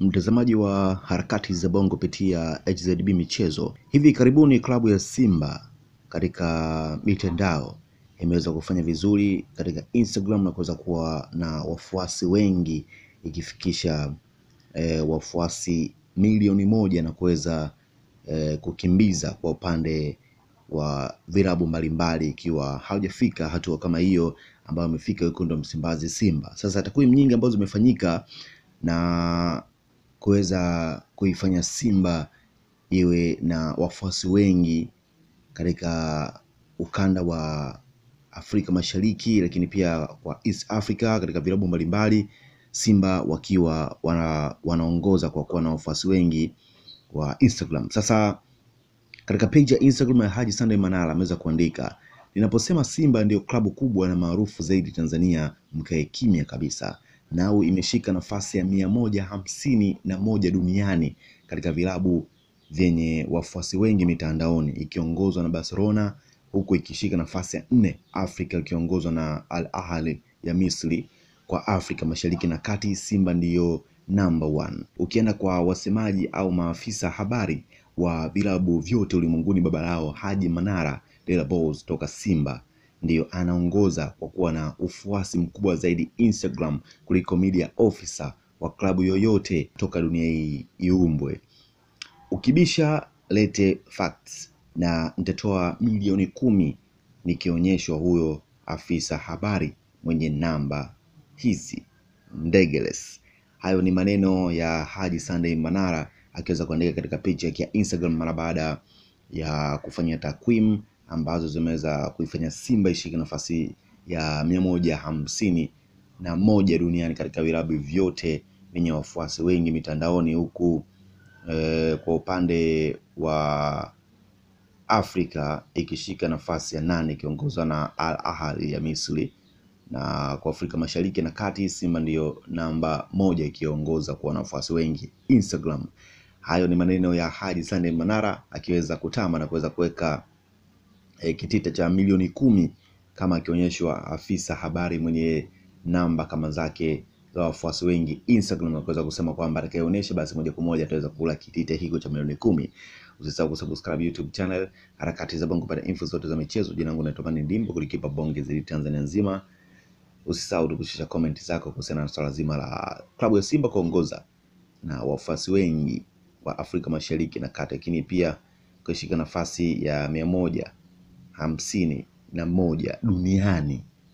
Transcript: mtazamaji wa Harakati za Bongo kupitia HZB michezo. Hivi karibuni klabu ya Simba katika mitandao imeweza kufanya vizuri katika Instagram na kuweza kuwa na wafuasi wengi, ikifikisha wafuasi milioni 1 na kuweza kukimbiza kwa upande wa virabu mbalimbali, ikiwa haujafika hatua kama hiyo ambayo amefika Wekundu Msimbazi Simba. Sasa takwimu nyingi ambazo zimefanyika na kuweza kuifanya Simba iwe na wafuasi wengi katika ukanda wa Afrika Mashariki, lakini pia kwa East Africa katika vilabu mbalimbali, Simba wakiwa wanaongoza kwa kuwa na wafuasi wengi kwa Instagram. Sasa katika page ya Instagram ya Haji Sunday Manara ameweza kuandika, "Ninaposema Simba ndio klabu kubwa na maarufu zaidi Tanzania, mkae kimya kabisa. Nao imeshika nafasi ya 151 duniani katika vilabu vyenye wafuasi wengi mitandaoni, ikiongozwa na Barcelona, huku ikishika nafasi ya 4 Afrika, ikiongozwa na Al Ahly ya Misri. Kwa Afrika Mashariki na Kati, Simba ndiyo number 1. Ukienda kwa wasemaji au maafisa habari wa vilabu vyote ulimwenguni, baba lao Haji Manara Dela Balls toka Simba ndio anaongoza kwa kuwa na ufuasi mkubwa zaidi Instagram kuliko media officer wa klabu yoyote toka dunia hii iumbwe. Ukibisha lete facts na nitatoa milioni 10 nikionyeshwa huyo afisa habari mwenye namba hizi ndegeles." Hayo ni maneno ya Haji Sunday Manara akiweza kuandika katika page yake ya Instagram mara baada ya kufanya takwimu ambazo zimeweza kuifanya Simba ishike nafasi ya 151 duniani katika vilabu vyote vyenye wafuasi wengi mitandaoni, huku kwa upande wa Afrika ikishika nafasi ya 8 ikiongozwa na Al Ahly ya Misri, na kwa Afrika Mashariki na Kati Simba ndiyo namba 1 ikiongoza kwa wafuasi wengi Instagram. Hayo ni maneno ya Haji Sunday Manara akiweza kutamba na kuweza kuweka kitita cha milioni 10 kama akionyeshwa afisa habari mwenye namba kama zake za wafuasi wengi Instagram, na kuweza kusema kwamba atakayeonyesha basi moja kwa moja ataweza kula kitita hicho cha milioni 10. Usisahau kusubscribe YouTube channel Harakati za Bongo kupata info zote za michezo. Jina langu ni Tomani Dimbo, kulikipa bonge zaidi Tanzania nzima. Usisahau kushare comment zako kuhusiana na swala zima la klabu ya Simba kuongoza na wafuasi wengi wa Afrika Mashariki na Kati, lakini pia kushika nafasi ya 151 duniani.